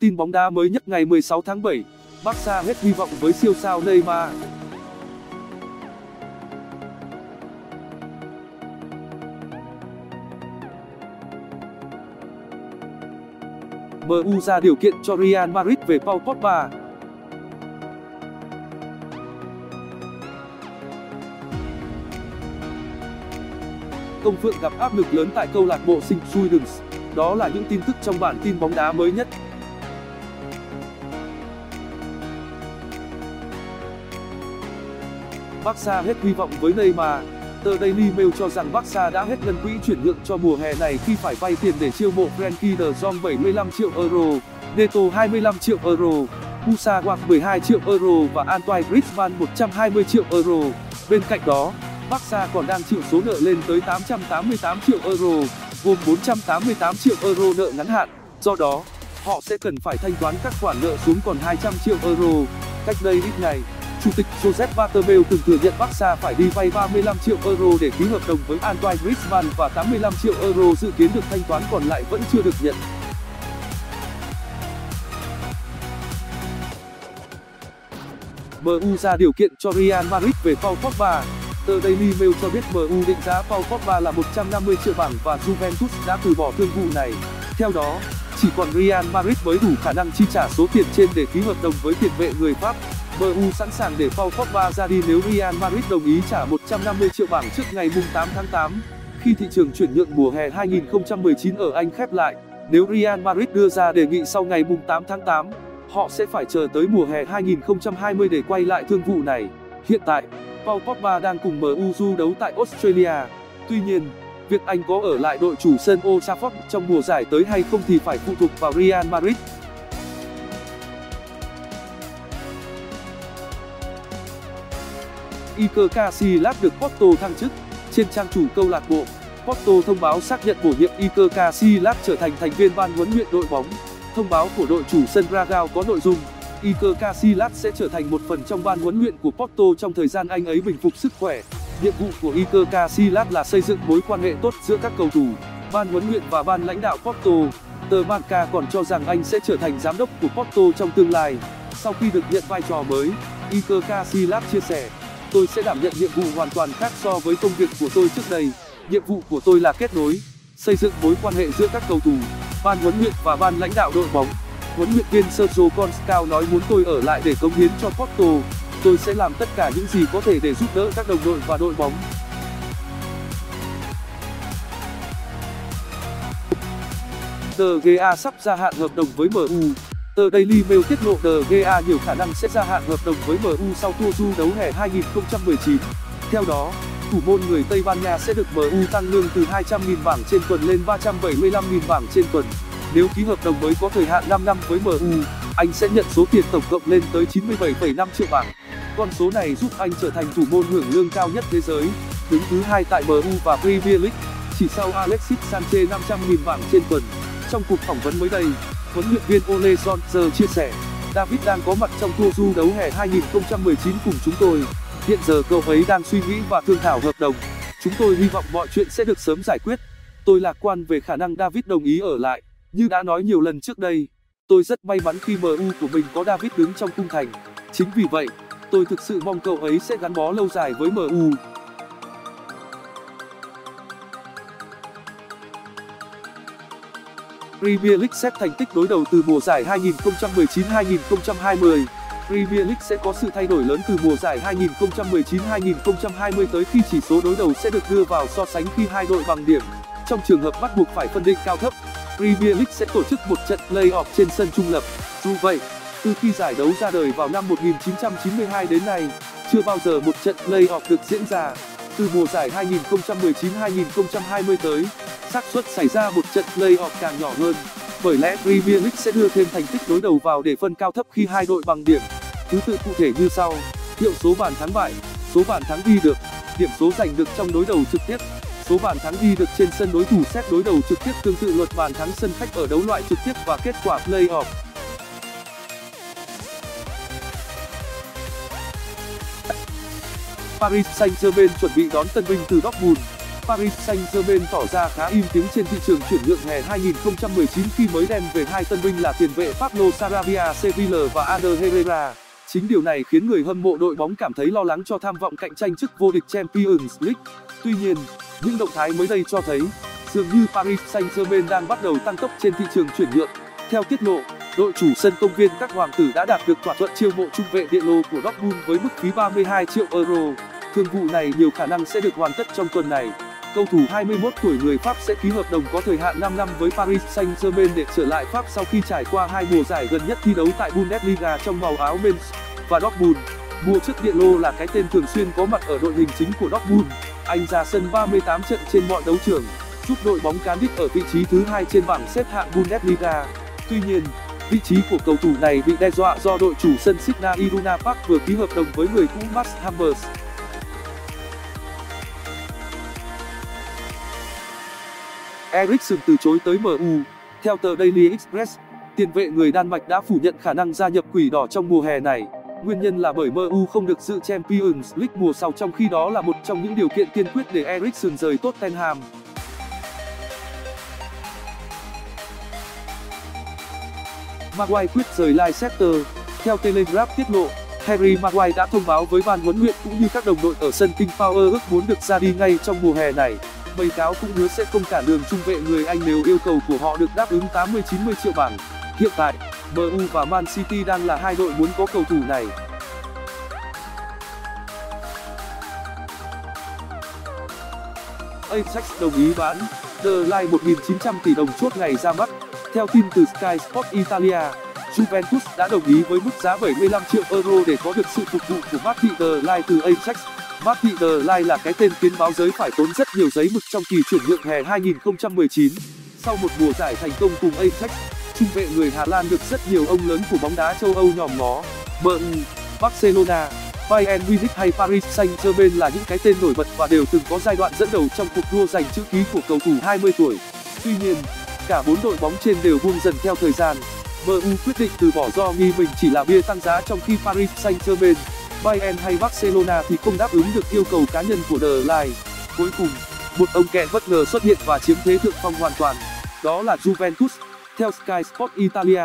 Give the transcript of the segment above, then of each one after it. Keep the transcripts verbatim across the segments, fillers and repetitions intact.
Tin bóng đá mới nhất ngày mười sáu tháng bảy, Barca hết hy vọng với siêu sao Neymar. em u ra điều kiện cho Real Madrid về Paul Pogba. Công Phượng gặp áp lực lớn tại câu lạc bộ Sint-Truiden. Đó là những tin tức trong bản tin bóng đá mới nhất. Barca hết hy vọng với Neymar. Tờ Daily Mail cho rằng Barca đã hết ngân quỹ chuyển nhượng cho mùa hè này khi phải vay tiền để chiêu mộ Frenkie de Jong bảy mươi lăm triệu euro, Neto hai mươi lăm triệu euro, Pusa Wack mười hai triệu euro và Antoine Griezmann một trăm hai mươi triệu euro. Bên cạnh đó, Barca còn đang chịu số nợ lên tới tám trăm tám mươi tám triệu euro, gồm bốn trăm tám mươi tám triệu euro nợ ngắn hạn. Do đó, họ sẽ cần phải thanh toán các khoản nợ xuống còn hai trăm triệu euro. Cách đây ít ngày, Chủ tịch Josep Vaterbill từng thừa nhận Barca phải đi vay ba mươi lăm triệu euro để ký hợp đồng với Antoine Griezmann và tám mươi lăm triệu euro dự kiến được thanh toán còn lại vẫn chưa được nhận. em u ra điều kiện cho Real Madrid về Paul Pogba. Tờ Daily Mail cho biết em u định giá Paul Pogba là một trăm năm mươi triệu bảng và Juventus đã từ bỏ thương vụ này. Theo đó, chỉ còn Real Madrid mới đủ khả năng chi trả số tiền trên để ký hợp đồng với tiền vệ người Pháp. em u sẵn sàng để Paul Pogba ra đi nếu Real Madrid đồng ý trả một trăm năm mươi triệu bảng trước ngày mùng tám tháng tám, khi thị trường chuyển nhượng mùa hè hai nghìn không trăm mười chín ở Anh khép lại. Nếu Real Madrid đưa ra đề nghị sau ngày mùng tám tháng tám, họ sẽ phải chờ tới mùa hè hai nghìn không trăm hai mươi để quay lại thương vụ này. Hiện tại, Paul Pogba đang cùng em u du đấu tại Australia. Tuy nhiên, việc anh có ở lại đội chủ sân Old Trafford trong mùa giải tới hay không thì phải phụ thuộc vào Real Madrid. Iker Casillas được Porto thăng chức. Trên trang chủ câu lạc bộ, Porto thông báo xác nhận bổ nhiệm Iker Casillas trở thành thành viên ban huấn luyện đội bóng. Thông báo của đội chủ sân Dragao có nội dung Iker Casillas sẽ trở thành một phần trong ban huấn luyện của Porto trong thời gian anh ấy bình phục sức khỏe. Nhiệm vụ của Iker Casillas là xây dựng mối quan hệ tốt giữa các cầu thủ, ban huấn luyện và ban lãnh đạo Porto. Tờ Marca còn cho rằng anh sẽ trở thành giám đốc của Porto trong tương lai. Sau khi được nhận vai trò mới, Iker Casillas chia sẻ: "Tôi sẽ đảm nhận nhiệm vụ hoàn toàn khác so với công việc của tôi trước đây. Nhiệm vụ của tôi là kết nối, xây dựng mối quan hệ giữa các cầu thủ, ban huấn luyện và ban lãnh đạo đội bóng. Huấn luyện viên Sergio Conceição nói muốn tôi ở lại để cống hiến cho Porto. Tôi sẽ làm tất cả những gì có thể để giúp đỡ các đồng đội và đội bóng." De Gea sắp gia hạn hợp đồng với em u. Tờ Daily Mail tiết lộ De Gea nhiều khả năng sẽ gia hạn hợp đồng với em u sau tour du đấu hè hai nghìn không trăm mười chín. Theo đó, thủ môn người Tây Ban Nha sẽ được em u tăng lương từ hai trăm nghìn bảng trên tuần lên ba trăm bảy mươi lăm nghìn bảng trên tuần. Nếu ký hợp đồng mới có thời hạn năm năm với em u, anh sẽ nhận số tiền tổng cộng lên tới chín mươi bảy phẩy năm triệu bảng. Con số này giúp anh trở thành thủ môn hưởng lương cao nhất thế giới, đứng thứ hai tại em u và Premier League, chỉ sau Alexis Sanchez năm trăm nghìn bảng trên tuần. Trong cuộc phỏng vấn mới đây, huấn luyện viên Ole Gunnar chia sẻ: "David đang có mặt trong tour du đấu hè hai nghìn không trăm mười chín cùng chúng tôi. Hiện giờ cậu ấy đang suy nghĩ và thương thảo hợp đồng. Chúng tôi hy vọng mọi chuyện sẽ được sớm giải quyết. Tôi lạc quan về khả năng David đồng ý ở lại. Như đã nói nhiều lần trước đây, tôi rất may mắn khi em u của mình có David đứng trong khung thành. Chính vì vậy, tôi thực sự mong cậu ấy sẽ gắn bó lâu dài với em u." Premier League xét thành tích đối đầu từ mùa giải hai nghìn không trăm mười chín hai nghìn không trăm hai mươi. Premier League sẽ có sự thay đổi lớn từ mùa giải hai nghìn không trăm mười chín hai nghìn không trăm hai mươi tới khi chỉ số đối đầu sẽ được đưa vào so sánh khi hai đội bằng điểm. Trong trường hợp bắt buộc phải phân định cao thấp, Premier League sẽ tổ chức một trận play-off trên sân trung lập. Dù vậy, từ khi giải đấu ra đời vào năm một nghìn chín trăm chín mươi hai đến nay, chưa bao giờ một trận play-off được diễn ra. Từ mùa giải hai nghìn không trăm mười chín hai nghìn không trăm hai mươi tới, xác suất xảy ra một trận play-off càng nhỏ hơn. Bởi lẽ Premier League sẽ đưa thêm thành tích đối đầu vào để phân cao thấp khi hai đội bằng điểm. Thứ tự cụ thể như sau: hiệu số bàn thắng bại, số bàn thắng ghi được, điểm số giành được trong đối đầu trực tiếp, số bàn thắng ghi được trên sân đối thủ xét đối đầu trực tiếp tương tự luật bàn thắng sân khách ở đấu loại trực tiếp và kết quả play-off. Paris Saint-Germain chuẩn bị đón tân binh từ Dortmund. Paris Saint-Germain tỏ ra khá im tiếng trên thị trường chuyển nhượng hè hai nghìn không trăm mười chín khi mới đem về hai tân binh là tiền vệ Pablo Sarabia Sevilla và Ander Herrera. Chính điều này khiến người hâm mộ đội bóng cảm thấy lo lắng cho tham vọng cạnh tranh chức vô địch Champions League. Tuy nhiên, những động thái mới đây cho thấy, dường như Paris Saint-Germain đang bắt đầu tăng tốc trên thị trường chuyển nhượng. Theo tiết lộ, đội chủ sân công viên các hoàng tử đã đạt được thỏa thuận chiêu mộ trung vệ Diallo của Dortmund với mức phí ba mươi hai triệu euro. Thương vụ này nhiều khả năng sẽ được hoàn tất trong tuần này. Cầu thủ hai mươi mốt tuổi người Pháp sẽ ký hợp đồng có thời hạn năm năm với Paris Saint-Germain để trở lại Pháp sau khi trải qua hai mùa giải gần nhất thi đấu tại Bundesliga trong màu áo Mainz và Dortmund. Mùa trước Diallo là cái tên thường xuyên có mặt ở đội hình chính của Dortmund. Anh ra sân ba mươi tám trận trên mọi đấu trường, giúp đội bóng cán đích ở vị trí thứ hai trên bảng xếp hạng Bundesliga. Tuy nhiên, vị trí của cầu thủ này bị đe dọa do đội chủ sân Signal Iduna Park vừa ký hợp đồng với người cũ Max Hammers. Eriksen từ chối tới em u. Theo tờ Daily Express, tiền vệ người Đan Mạch đã phủ nhận khả năng gia nhập Quỷ Đỏ trong mùa hè này. Nguyên nhân là bởi em u không được dự Champions League mùa sau, trong khi đó là một trong những điều kiện tiên quyết để Eriksen rời Tottenham. Maguire quyết rời Leicester. Theo Telegraph tiết lộ, Harry Maguire đã thông báo với ban huấn luyện cũng như các đồng đội ở sân King Power ước muốn được ra đi ngay trong mùa hè này. Bầy cáo cũng hứa sẽ không cản đường trung vệ người Anh nếu yêu cầu của họ được đáp ứng tám mươi đến chín mươi triệu bảng. Hiện tại, em u và Man City đang là hai đội muốn có cầu thủ này. Ajax đồng ý bán De Ligt một nghìn chín trăm tỷ đồng chốt ngày ra mắt. Theo tin từ Sky Sport Italia, Juventus đã đồng ý với mức giá bảy mươi lăm triệu euro để có được sự phục vụ của Matthijs de Ligt từ Ajax. Matthijs de Ligt là cái tên khiến báo giới phải tốn rất nhiều giấy mực trong kỳ chuyển nhượng hè hai nghìn không trăm mười chín. Sau một mùa giải thành công cùng Ajax, trung vệ người Hà Lan được rất nhiều ông lớn của bóng đá châu Âu nhòm ngó. em u, Barcelona, Bayern Munich hay Paris Saint-Germain là những cái tên nổi bật và đều từng có giai đoạn dẫn đầu trong cuộc đua giành chữ ký của cầu thủ hai mươi tuổi. Tuy nhiên, cả bốn đội bóng trên đều buông dần theo thời gian. em u quyết định từ bỏ do nghi mình chỉ là bia tăng giá, trong khi Paris Saint-Germain, Bayern hay Barcelona thì không đáp ứng được yêu cầu cá nhân của De Ligt. Cuối cùng, một ông kèn bất ngờ xuất hiện và chiếm thế thượng phong hoàn toàn, đó là Juventus. Theo Sky Sport Italia,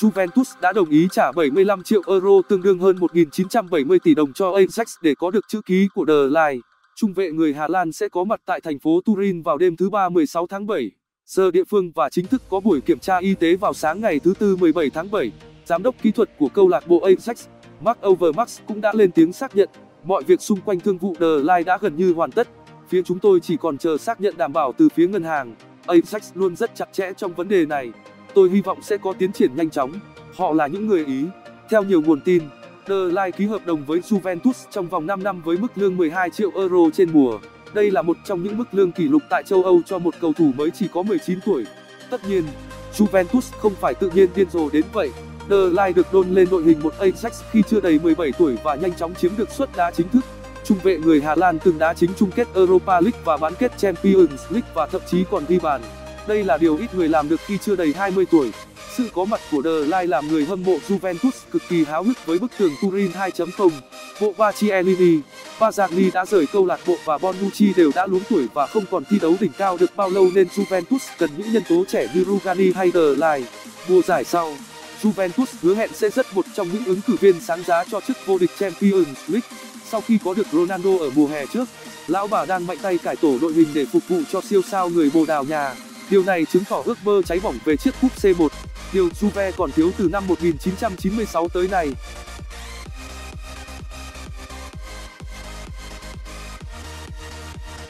Juventus đã đồng ý trả bảy mươi lăm triệu euro tương đương hơn một nghìn chín trăm bảy mươi tỷ đồng cho Ajax để có được chữ ký của De Ligt. Trung vệ người Hà Lan sẽ có mặt tại thành phố Turin vào đêm thứ ba mười sáu tháng bảy. Giờ địa phương và chính thức có buổi kiểm tra y tế vào sáng ngày thứ tư mười bảy tháng bảy. Giám đốc kỹ thuật của câu lạc bộ Ajax, Mark Overmars, cũng đã lên tiếng xác nhận mọi việc xung quanh thương vụ De Ligt đã gần như hoàn tất. Phía chúng tôi chỉ còn chờ xác nhận đảm bảo từ phía ngân hàng. Ajax luôn rất chặt chẽ trong vấn đề này. Tôi hy vọng sẽ có tiến triển nhanh chóng. Họ là những người Ý. Theo nhiều nguồn tin, De Ligt ký hợp đồng với Juventus trong vòng năm năm với mức lương mười hai triệu euro trên mùa. Đây là một trong những mức lương kỷ lục tại châu Âu cho một cầu thủ mới chỉ có mười chín tuổi. Tất nhiên, Juventus không phải tự nhiên điên rồ đến vậy. De Ligt được đôn lên đội hình một Ajax khi chưa đầy mười bảy tuổi và nhanh chóng chiếm được suất đá chính thức. Trung vệ người Hà Lan từng đá chính chung kết Europa League và bán kết Champions League và thậm chí còn ghi bàn. Đây là điều ít người làm được khi chưa đầy hai mươi tuổi. Sự có mặt của De Ligt làm người hâm mộ Juventus cực kỳ háo hức với bức tường Turin hai chấm không. Bộ Bacielini, Bazzagli đã rời câu lạc bộ và Bonucci đều đã luống tuổi và không còn thi đấu đỉnh cao được bao lâu, nên Juventus cần những nhân tố trẻ như Rugani hay De Ligt. Mùa giải sau, Juventus hứa hẹn sẽ rất một trong những ứng cử viên sáng giá cho chức vô địch Champions League. Sau khi có được Ronaldo ở mùa hè trước, lão bà đang mạnh tay cải tổ đội hình để phục vụ cho siêu sao người Bồ Đào Nha. Điều này chứng tỏ ước mơ cháy bỏng về chiếc cúp xê một, điều Juve còn thiếu từ năm một nghìn chín trăm chín mươi sáu tới nay.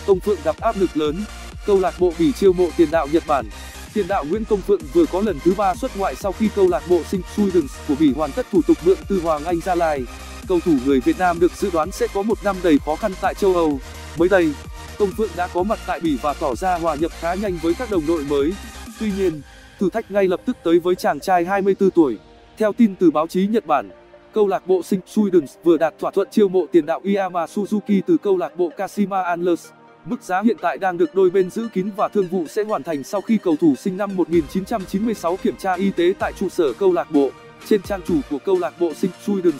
Công Phượng gặp áp lực lớn, câu lạc bộ Bỉ chiêu mộ tiền đạo Nhật Bản. Tiền đạo Nguyễn Công Phượng vừa có lần thứ ba xuất ngoại sau khi câu lạc bộ Sint-Truiden của Bỉ hoàn tất thủ tục mượn từ Hoàng Anh Gia Lai. Cầu thủ người Việt Nam được dự đoán sẽ có một năm đầy khó khăn tại châu Âu. Mới đây, Công Phượng đã có mặt tại Bỉ và tỏ ra hòa nhập khá nhanh với các đồng đội mới. Tuy nhiên, thử thách ngay lập tức tới với chàng trai hai mươi tư tuổi. Theo tin từ báo chí Nhật Bản, câu lạc bộ Sint-Truiden vừa đạt thỏa thuận chiêu mộ tiền đạo Yuma Suzuki từ câu lạc bộ Kashima Antlers. Mức giá hiện tại đang được đôi bên giữ kín và thương vụ sẽ hoàn thành sau khi cầu thủ sinh năm một nghìn chín trăm chín mươi sáu kiểm tra y tế tại trụ sở câu lạc bộ. Trên trang chủ của câu lạc bộ Sint-Truiden,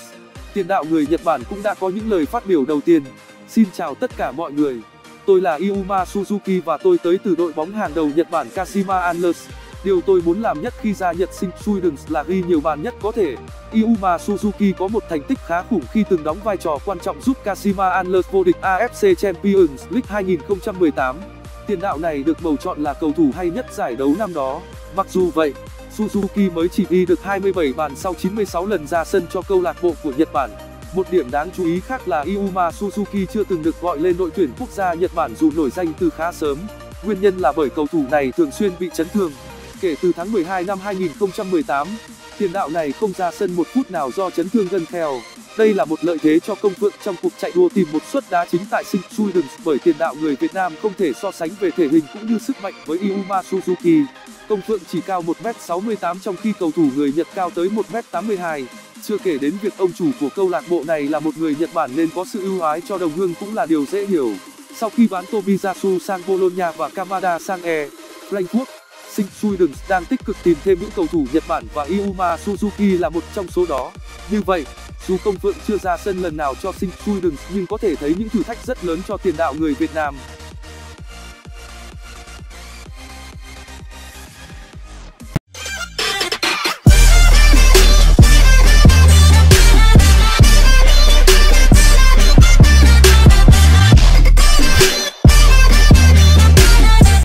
tiền đạo người Nhật Bản cũng đã có những lời phát biểu đầu tiên. Xin chào tất cả mọi người, tôi là Yuma Suzuki và tôi tới từ đội bóng hàng đầu Nhật Bản Kashima Antlers. Điều tôi muốn làm nhất khi gia nhập Sint-Truiden là ghi nhiều bàn nhất có thể. Yuma Suzuki có một thành tích khá khủng khi từng đóng vai trò quan trọng giúp Kashima Antlers vô địch a ép xê Champions League hai nghìn không trăm mười tám. Tiền đạo này được bầu chọn là cầu thủ hay nhất giải đấu năm đó. Mặc dù vậy, Suzuki mới chỉ ghi được hai mươi bảy bàn sau chín mươi sáu lần ra sân cho câu lạc bộ của Nhật Bản. Một điểm đáng chú ý khác là Yuma Suzuki chưa từng được gọi lên đội tuyển quốc gia Nhật Bản dù nổi danh từ khá sớm. Nguyên nhân là bởi cầu thủ này thường xuyên bị chấn thương. Kể từ tháng mười hai năm hai nghìn không trăm mười tám, tiền đạo này không ra sân một phút nào do chấn thương gân kheo. Đây là một lợi thế cho Công Phượng trong cuộc chạy đua tìm một suất đá chính tại Sint-Truiden bởi tiền đạo người Việt Nam không thể so sánh về thể hình cũng như sức mạnh với Yuma Suzuki. Công Phượng chỉ cao một mét sáu mươi tám trong khi cầu thủ người Nhật cao tới một mét tám mươi hai. Chưa kể đến việc ông chủ của câu lạc bộ này là một người Nhật Bản nên có sự ưu ái cho đồng hương cũng là điều dễ hiểu. Sau khi bán Tomiyasu sang Bologna và Kamada sang E. Frankfurt, Sint-Truiden đang tích cực tìm thêm những cầu thủ Nhật Bản và Yuma Suzuki là một trong số đó. Như vậy, dù Công Phượng chưa ra sân lần nào cho Sint-Truiden nhưng có thể thấy những thử thách rất lớn cho tiền đạo người Việt Nam.